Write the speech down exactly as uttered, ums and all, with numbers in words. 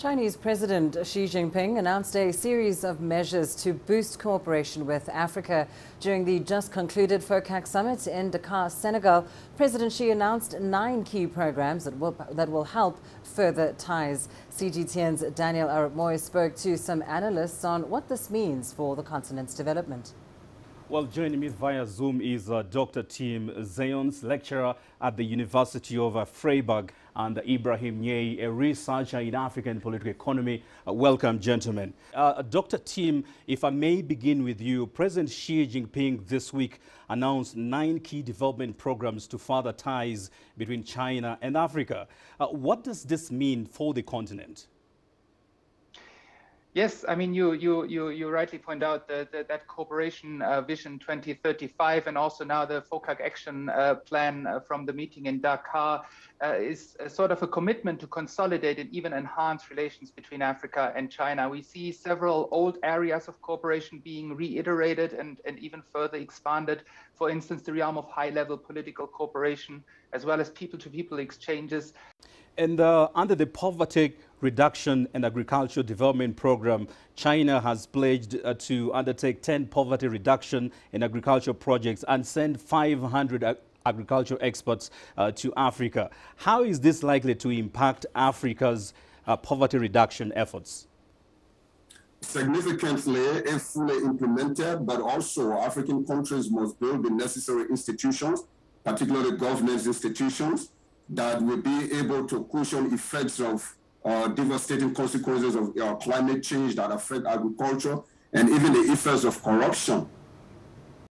Chinese President Xi Jinping announced a series of measures to boost cooperation with Africa. During the just-concluded FOCAC summit in Dakar, Senegal, President Xi announced nine key programs that will, that will help further ties. C G T N's Daniel Arapmoi spoke to some analysts on what this means for the continent's development. Well, joining me via Zoom is uh, Doctor Tim Zeons, lecturer at the University of uh, Freiburg, and uh, Ibrahim Yei, a researcher in African political economy. Uh, welcome, gentlemen. Uh, Doctor Tim, if I may begin with you, President Xi Jinping this week announced nine key development programs to further ties between China and Africa. Uh, what does this mean for the continent? Yes, I mean, you you you you rightly point out that that, that cooperation uh, vision twenty thirty-five, and also now the FOCAC action uh, plan uh, from the meeting in Dakar uh, is a sort of a commitment to consolidate and even enhance relations between Africa and China. We see several old areas of cooperation being reiterated and and even further expanded. For instance, the realm of high-level political cooperation, as well as people-to-people exchanges. And uh, under the Poverty Reduction and Agricultural Development Program, China has pledged uh, to undertake ten poverty reduction and agricultural projects and send five hundred ag agricultural experts uh, to Africa. How is this likely to impact Africa's uh, poverty reduction efforts? Significantly, if fully implemented, but also African countries must build the necessary institutions, particularly governance institutions, that will be able to cushion effects of uh, devastating consequences of uh, climate change that affect agriculture and even the effects of corruption.